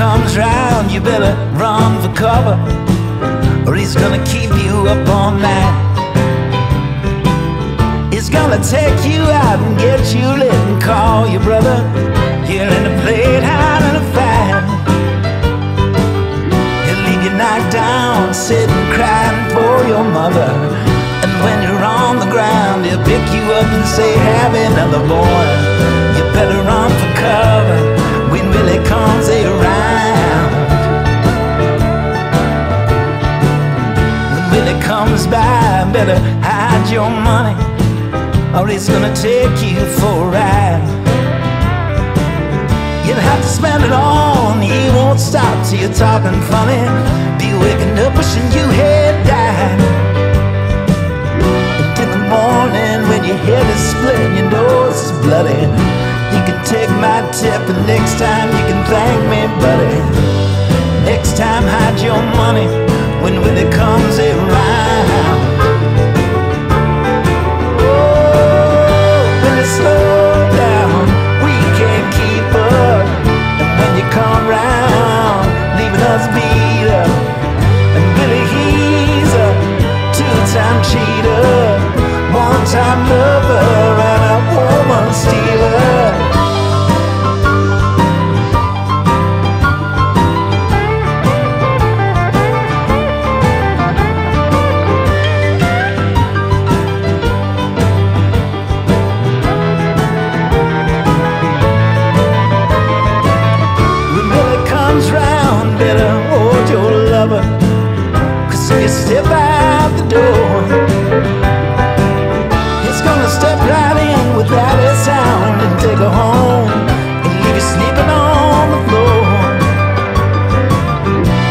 comes round, you better run for cover, or he's gonna keep you up all night. He's gonna take you out and get you lit and call your brother. You're in a plate, out in a fight. He'll leave you knocked down, sitting crying for your mother. And when you're on the ground, he'll pick you up and say, have another boy. You better run for cover when Willie comes around. When Willie comes by, better hide your money, or he's gonna take you for a ride. You'll have to spend it all, and he won't stop till you're talking funny. Be waking up wishing you had died. And in the morning when your head is split and your nose is bloody, you can take my tip, and next time you can thank me, buddy. Next time hide your money when Willie comes around. Oh, Willie, slow down, we can't keep up. And when you come round, leaving us beat up. And Willie, he's a two-time cheater, one-time lover, and a woman stealer. Step out the door, he's gonna step right in without a sound and take her home and leave you sleeping on the floor,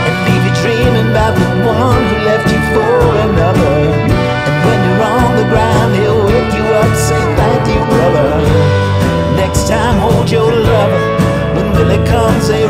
and leave you dreaming about the one who left you for another. And when you're on the ground, he'll wake you up, say thank you, brother. Next time hold your lover when Willie comes around.